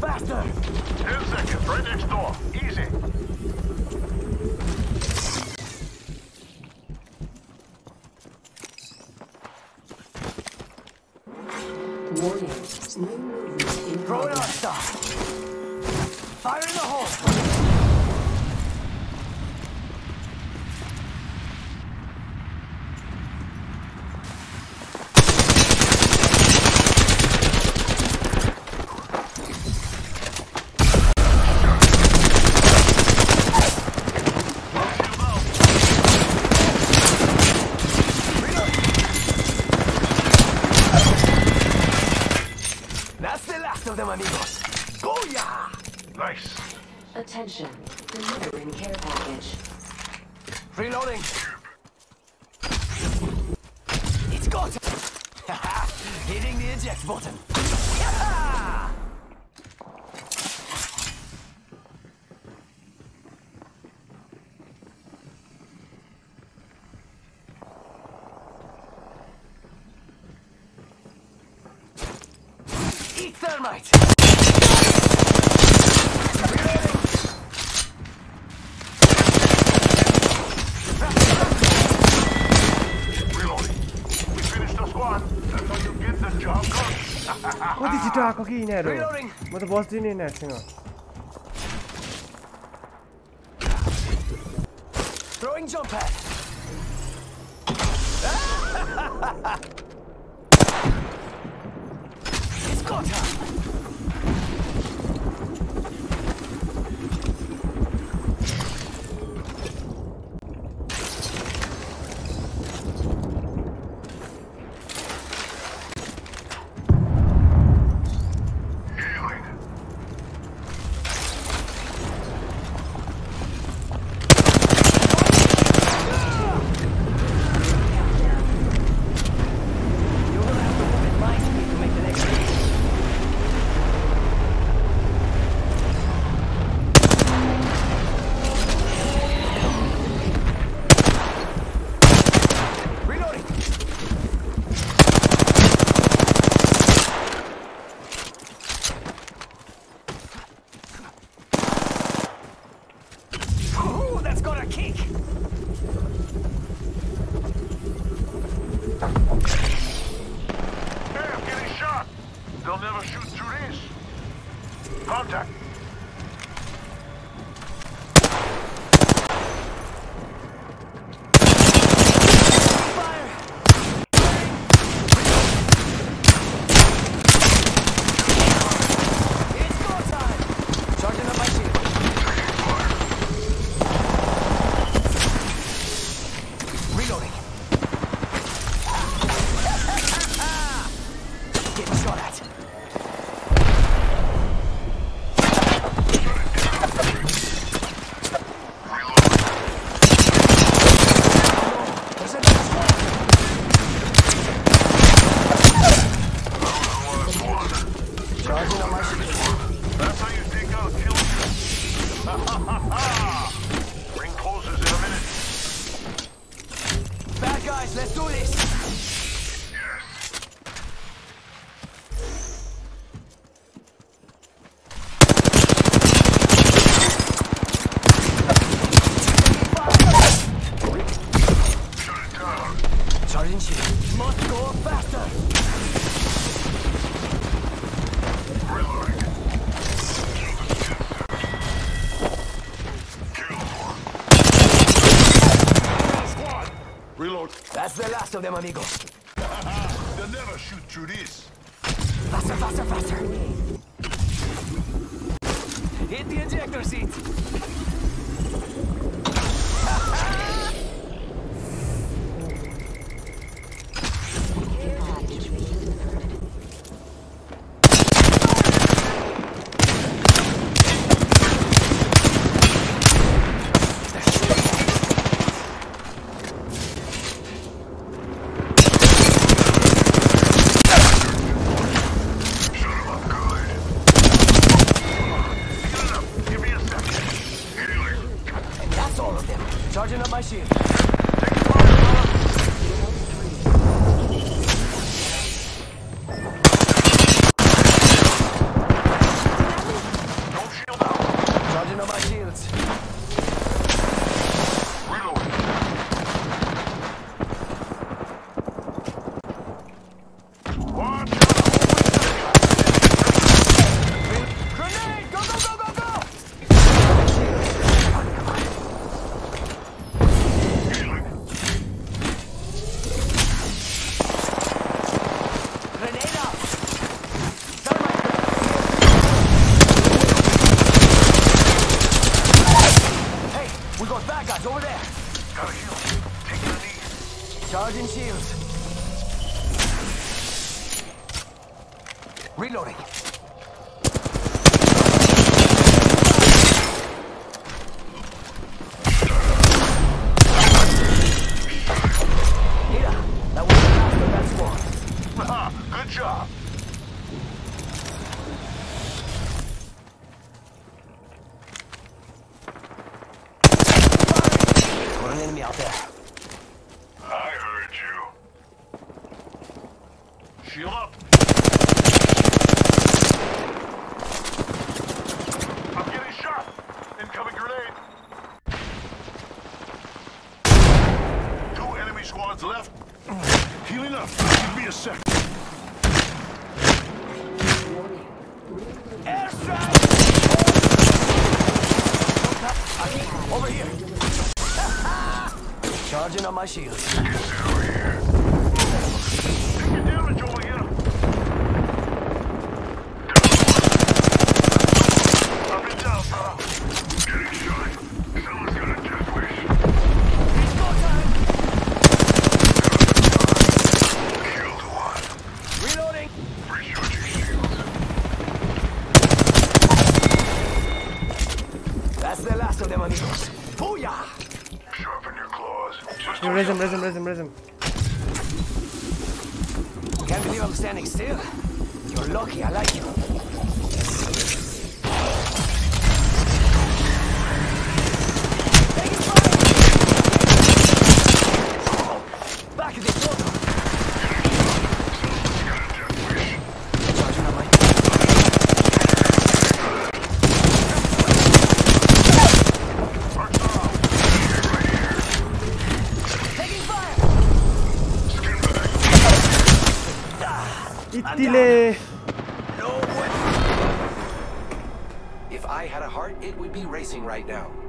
Faster! 10 seconds, right next door. Easy. Warning. New movement. Drone out stop. Fire in the hole. Attention, delivering care package. Reloading. It's got it. Hitting the eject button. Eat thermite. What did you talk? Okay, in there. What the boss did in there? Throwing jump pad. It's got contact. Let's do this! Yes! Shut it down! Charging shield. Must go faster! Reloading. That's the last of them, amigos. They'll never shoot through this. Faster, faster, faster. Hit the ejector seat. Charging up my shield. Take the fire, Charging shields. Reloading. Mira, that was the last of that squad. Haha, good job. Got an enemy out there. Shield up! I'm getting shot! Incoming grenade! Two enemy squads left. Healing up! Give me a sec. Airstrike! Over here! Charging on my shield. Get over here. The last of them, amigos. Booyah! Sharpen your claws. Raise him. Can't believe I'm standing still. You're lucky, I like you. Taking fire! Back at the Dile. No way. If I had a heart, it would be racing right now.